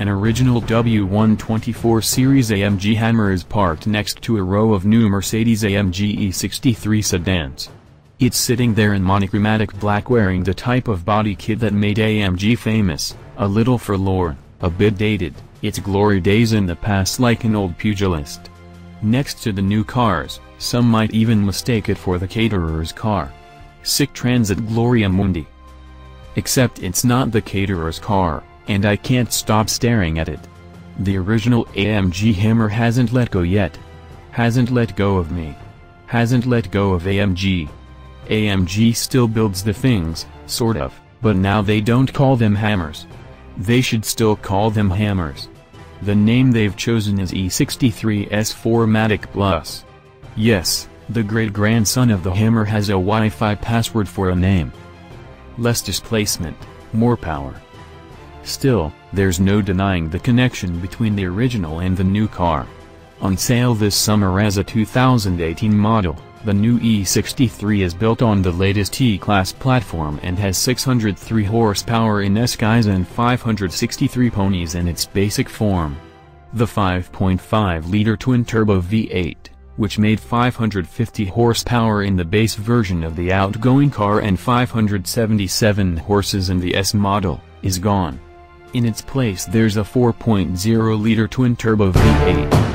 An original W124 series AMG Hammer is parked next to a row of new Mercedes-AMG E63 sedans. It's sitting there in monochromatic black, wearing the type of body kit that made AMG famous, a little forlorn, a bit dated, its glory days in the past, like an old pugilist. Next to the new cars, some might even mistake it for the caterer's car. Sic transit gloria mundi. Except it's not the caterer's car, and I can't stop staring at it. The original AMG Hammer hasn't let go yet. Hasn't let go of me. Hasn't let go of AMG. AMG still builds the things, sort of, but now they don't call them hammers. They should still call them hammers. The name they've chosen is E63 S 4Matic Plus. Yes, the great-grandson of the Hammer has a Wi-Fi password for a name. Less displacement, more power. Still, there's no denying the connection between the original and the new car. On sale this summer as a 2018 model, the new E63 is built on the latest E-Class platform and has 603 horsepower in S-Guise and 563 ponies in its basic form. The 5.5-liter twin-turbo V8, which made 550 horsepower in the base version of the outgoing car and 577 horses in the S model, is gone. In its place there's a 4.0-liter twin-turbo V8.